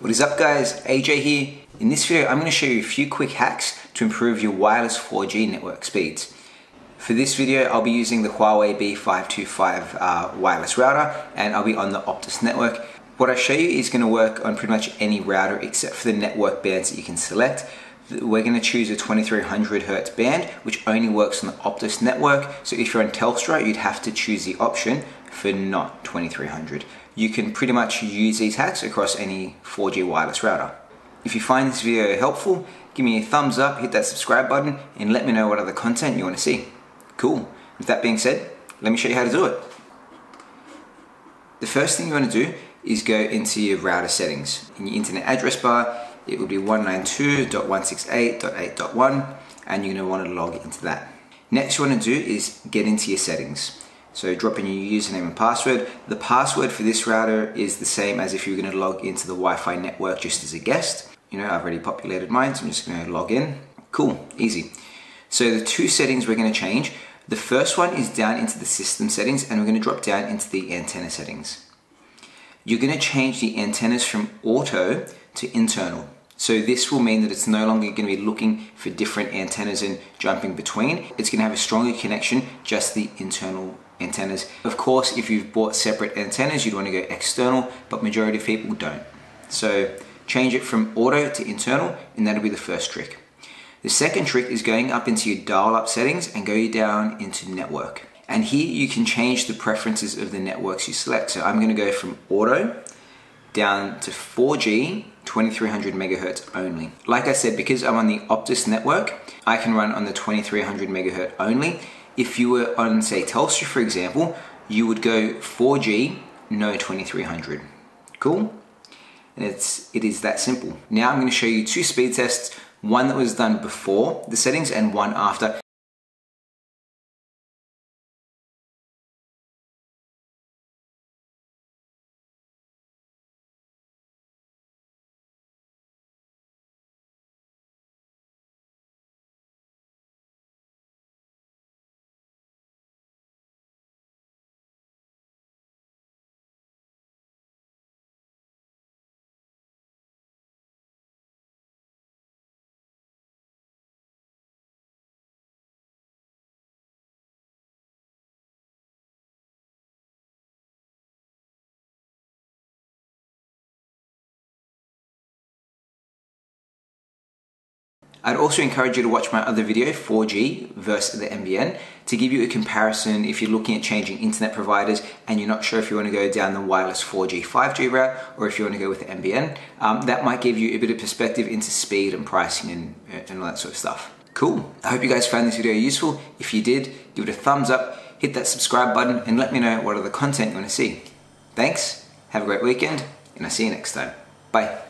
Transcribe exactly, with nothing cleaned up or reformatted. What is up guys, A J here. In this video, I'm going to show you a few quick hacks to improve your wireless four G network speeds. For this video, I'll be using the Huawei B five two five uh, wireless router, and I'll be on the Optus network. What I show you is going to work on pretty much any router except for the network bands that you can select. We're going to choose a twenty-three hundred hertz band, which only works on the Optus network. So if you're on Telstra, you'd have to choose the option for not twenty-three hundred. You can pretty much use these hacks across any four G wireless router. If you find this video helpful, give me a thumbs up, hit that subscribe button, and let me know what other content you want to see. Cool. With that being said, let me show you how to do it. The first thing you want to do is go into your router settings. In your internet address bar, it would be one ninety-two dot one sixty-eight dot eight dot one, and you're going to want to log into that. Next, you want to do is get into your settings. So drop in your username and password. The password for this router is the same as if you were going to log into the Wi-Fi network just as a guest. You know, I've already populated mine, so I'm just going to log in. Cool, easy. So the two settings we're going to change. The first one is down into the system settings, and we're going to drop down into the antenna settings. You're going to change the antennas from auto to internal. So this will mean that it's no longer going to be looking for different antennas and jumping between. It's going to have a stronger connection, just the internal antennas. Of course, if you've bought separate antennas, you'd want to go external, but majority of people don't. So change it from auto to internal, and that'll be the first trick. The second trick is going up into your dial-up settings and go down into network. And here you can change the preferences of the networks you select. So I'm going to go from auto down to four G, twenty-three hundred megahertz only. Like I said, because I'm on the Optus network, I can run on the twenty-three hundred megahertz only. If you were on, say, Telstra, for example, you would go four G, no twenty-three hundred. Cool? And it's, it is that simple. Now I'm going to show you two speed tests, one that was done before the settings and one after. I'd also encourage you to watch my other video, four G versus the N B N, to give you a comparison if you're looking at changing internet providers and you're not sure if you want to go down the wireless four G, five G route or if you want to go with the N B N. Um, that might give you a bit of perspective into speed and pricing and, and all that sort of stuff. Cool. I hope you guys found this video useful. If you did, give it a thumbs up, hit that subscribe button, and let me know what other content you want to see. Thanks, have a great weekend, and I'll see you next time. Bye.